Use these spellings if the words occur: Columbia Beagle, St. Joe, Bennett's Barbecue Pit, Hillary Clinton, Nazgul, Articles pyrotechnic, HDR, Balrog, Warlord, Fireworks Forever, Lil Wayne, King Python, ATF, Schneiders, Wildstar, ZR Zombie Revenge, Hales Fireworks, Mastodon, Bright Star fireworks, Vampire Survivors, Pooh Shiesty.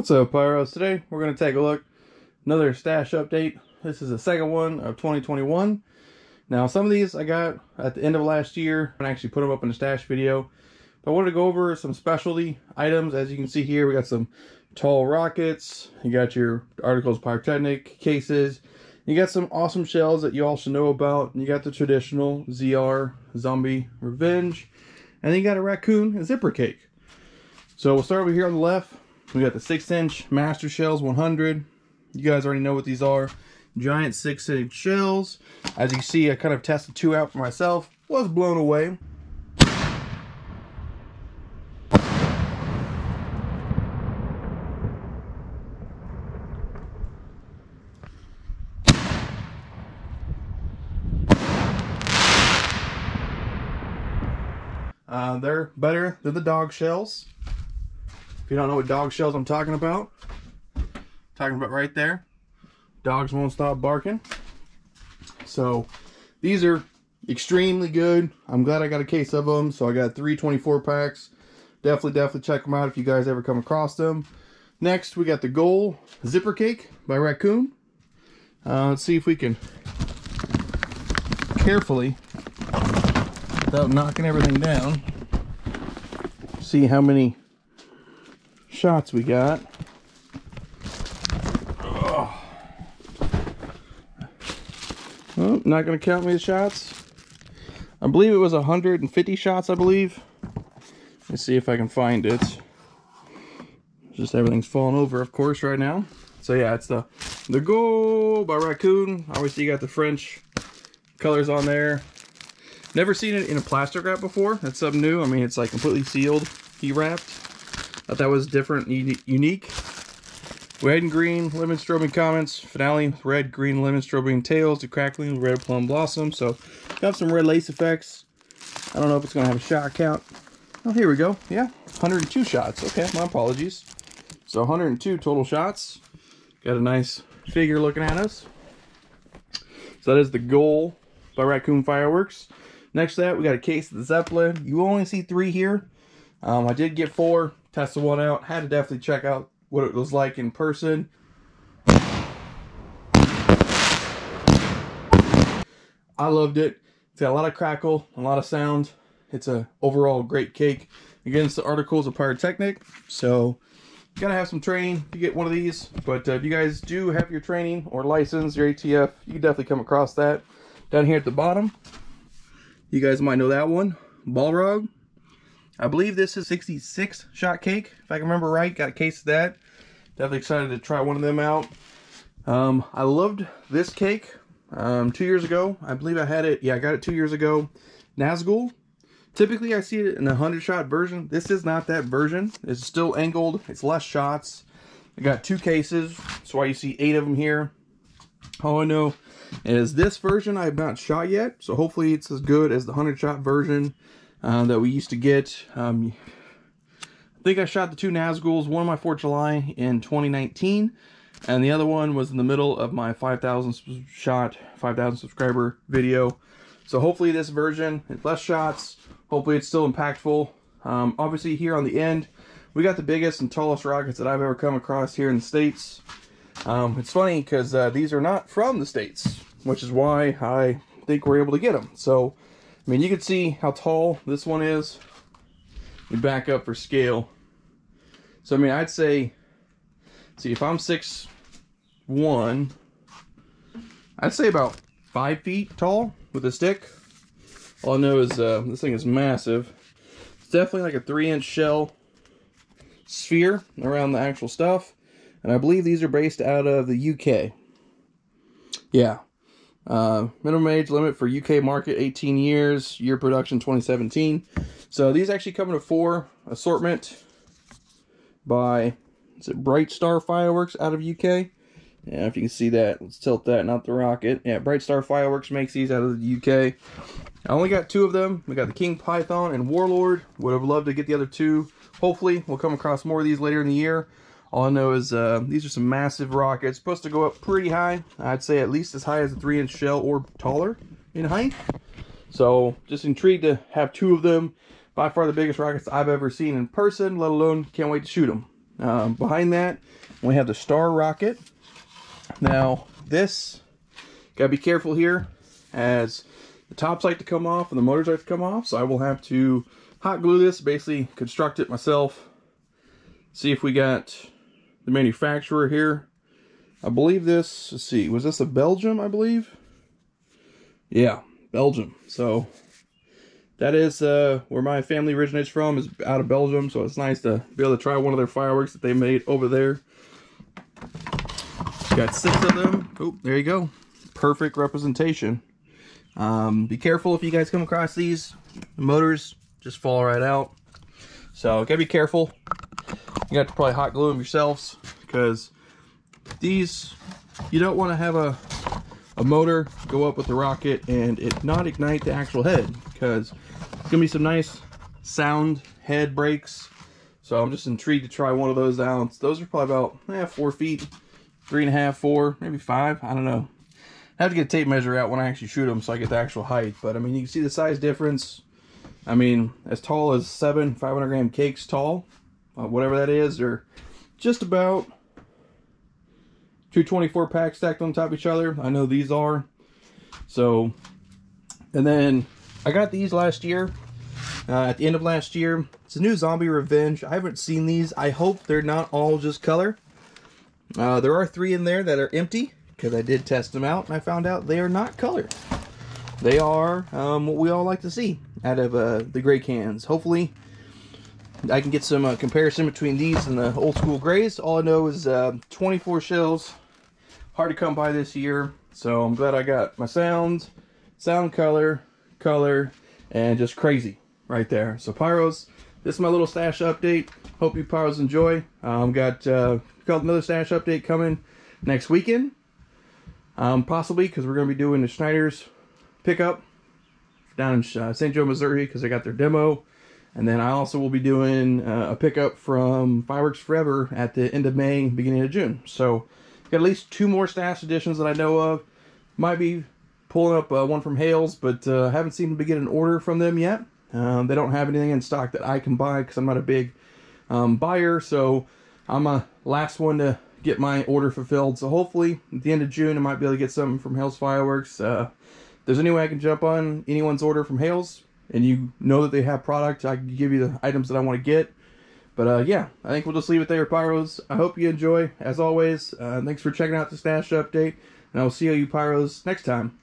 What's up, Pyros? Today we're going to take a look another stash update. This is the second one of 2021. Now some of these I got at the end of last year and actually put them up in the stash video, but I wanted to go over some specialty items. As you can see here, we got some tall rockets, you got your Articles pyrotechnic cases, you got some awesome shells that you all should know about, and you got the traditional ZR Zombie Revenge, and then you got a raccoon and zipper cake. So we'll start over here on the left. We got the 6-inch master shells 100. You guys already know what these are. Giant 6-inch shells. As you see, I kind of tested two out for myself. Was blown away. They're better than the dog shells. If you don't know what dog shells I'm talking about right there. Dogs won't stop barking. So these are extremely good. I'm glad I got a case of them. So I got 3 24 packs. Definitely check them out if you guys ever come across them. Next we got the Goal Zipper Cake by Raccoon. Let's see if we can carefully, without knocking everything down, see how many shots we got. Oh. Oh, not gonna count me the shots. I believe it was 150 shots, I believe. Let's see if I can find it. Just everything's falling over, of course, right now. So yeah, it's the Goal by Raccoon. Obviously you got the French colors on there. Never seen it in a plastic wrap before. That's something new. I mean, it's like completely sealed, heat wrapped. Thought that was different and unique. Red and green lemon strobing comments. Finale red, green, lemon strobing tails to crackling red plum blossom. So got some red lace effects. I don't know if it's gonna have a shot count. Oh, here we go. Yeah, 102 shots. Okay, my apologies. So 102 total shots. Got a nice figure looking at us. So that is the Goal by Raccoon Fireworks. Next to that, we got a case of the Zeppelin. You only see 3 here. I did get 4. Tested one out. Had to definitely check out what it was like in person. I loved it. It's got a lot of crackle, a lot of sound. It's a overall great cake. Again, it's the Articles of Pyrotechnic. So you gotta have some training to get one of these. But if you guys do have your training or license, your ATF, you can definitely come across that. Down here at the bottom, you guys might know that one. Balrog. I believe this is 66 shot cake, if I can remember right. Got a case of that. Definitely excited to try one of them out. I loved this cake 2 years ago. I believe I had it. Yeah, I got it 2 years ago. Nazgul. Typically, I see it in a 100-shot version. This is not that version. It's still angled. It's less shots. I got 2 cases. That's why you see 8 of them here. All I know is this version I have not shot yet. So hopefully it's as good as the 100-shot version that we used to get. I think I shot the 2 Nazguls, one on my 4th of July in 2019, and the other one was in the middle of my 5,000 subscriber video. So hopefully this version, it's less shots, hopefully it's still impactful. Obviously here on the end, we got the biggest and tallest rockets that I've ever come across here in the States. It's funny because these are not from the States, which is why I think we're able to get them. So I mean, you can see how tall this one is. We back up for scale. So I mean, I'd say, see, if I'm 6'1", I'd say about 5 feet tall with a stick. All I know is this thing is massive. It's definitely like a 3-inch shell sphere around the actual stuff, and I believe these are based out of the UK. Yeah. Minimum age limit for UK market 18 years, year production 2017. So these actually come in a 4 assortment by, is it Bright Star Fireworks out of UK? Yeah, if you can see that, let's tilt that, not the rocket. Yeah, Bright Star Fireworks makes these out of the UK. I only got 2 of them. We got the King Python and Warlord. Would have loved to get the other 2. Hopefully we'll come across more of these later in the year. All I know is these are some massive rockets. Supposed to go up pretty high. I'd say at least as high as a 3-inch shell or taller in height. So just intrigued to have 2 of them. By far the biggest rockets I've ever seen in person, let alone can't wait to shoot them. Behind that, we have the star rocket. Now, this, gotta be careful here, as the top's like to come off and the motors like to come off, so I will have to hot glue this, basically construct it myself. See if we got the manufacturer here. I believe this, let's see, was this a Belgium, I believe? Yeah, Belgium. So that is where my family originates from, is out of Belgium, so it's nice to be able to try one of their fireworks that they made over there. Got 6 of them. Oh, there you go. Perfect representation. Be careful if you guys come across these. The motors just fall right out. So gotta be careful. You got to probably hot glue them yourselves, because these, you don't want to have a motor go up with the rocket and it not ignite the actual head, because it's gonna be some nice sound head breaks. So I'm just intrigued to try one of those out. Those are probably about 4 feet, 3.5, 4, maybe 5, I don't know. I have to get a tape measure out when I actually shoot them so I get the actual height. But I mean, you can see the size difference. I mean, as tall as 500 gram cakes tall, whatever that is, or just about 224 packs stacked on top of each other. I know these are. So, and then I got these last year, at the end of last year. It's a new Zombie Revenge. I haven't seen these. I hope they're not all just color. There are 3 in there that are empty, because I did test them out and I found out they are not color. They are what we all like to see out of the gray cans. Hopefully I can get some comparison between these and the old school grays. All I know is 24 shells, hard to come by this year, so I'm glad I got my sound, color, and just crazy right there. So pyros, this is my little stash update. Hope you pyros enjoy. Got another stash update coming next weekend, possibly, because we're going to be doing the Schneiders pickup down in St. Joe, Missouri, because I got their demo. And then I also will be doing a pickup from Fireworks Forever at the end of May, beginning of June. So got at least 2 more stash editions that I know of. Might be pulling up one from Hales, but haven't seen them get an order from them yet. They don't have anything in stock that I can buy, because I'm not a big buyer. So I'm a last one to get my order fulfilled. So hopefully at the end of June I might be able to get something from Hales Fireworks. If there's any way I can jump on anyone's order from Hales, and you know that they have product, I can give you the items that I want to get. But yeah, I think we'll just leave it there, pyros. I hope you enjoy. As always, thanks for checking out the stash update, and I will see you pyros next time.